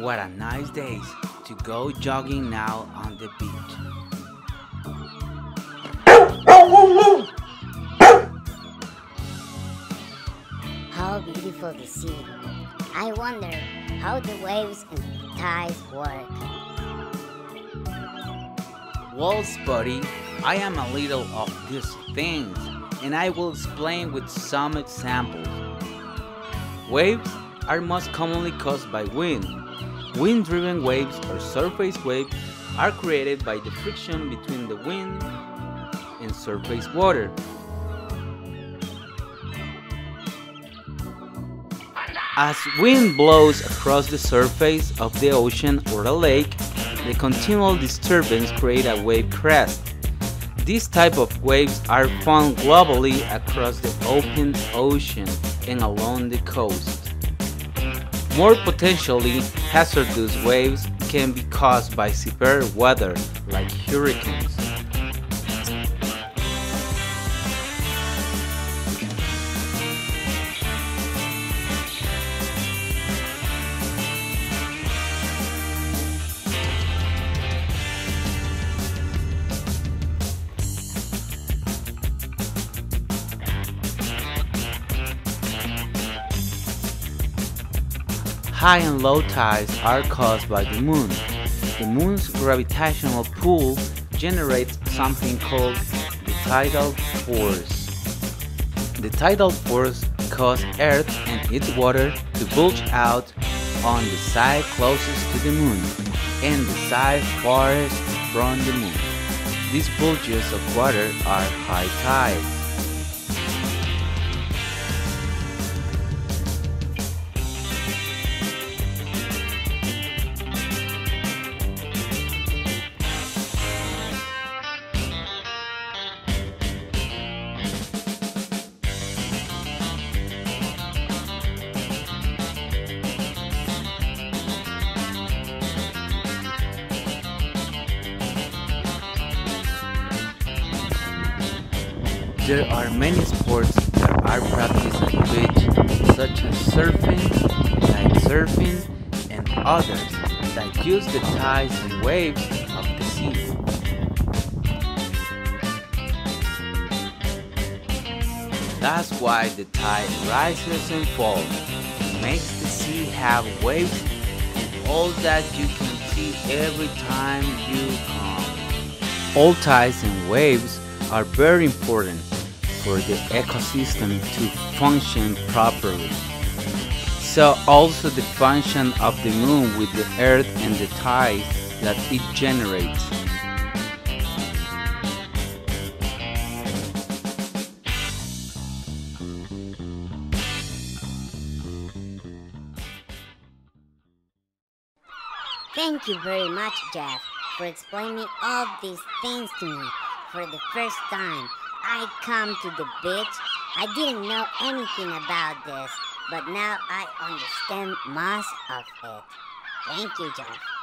What a nice day to go jogging now on the beach. How beautiful the sea. I wonder how the waves and the tides work. Well, Spuddy, I am a little of these things, and I will explain with some examples. Waves are most commonly caused by wind. Wind-driven waves or surface waves are created by the friction between the wind and surface water. As wind blows across the surface of the ocean or a lake, the continual disturbance creates a wave crest. These type of waves are found globally across the open ocean and along the coast. More potentially hazardous waves can be caused by severe weather like hurricanes. High and low tides are caused by the moon. The moon's gravitational pull generates something called the tidal force. The tidal force causes Earth and its water to bulge out on the side closest to the moon and the side farthest from the moon. These bulges of water are high tides. There are many sports that are practiced on the beach, such as surfing, kite surfing, and others that use the tides and waves of the sea. That's why the tide rises and falls, it makes the sea have waves, and all that you can see every time you come. All tides and waves are very important for the ecosystem to function properly. So also the function of the moon with the earth and the tides that it generates. Thank you very much, Jeff, for explaining all these things to me. For the first time I come to the beach, I didn't know anything about this, but now I understand most of it. Thank you, John.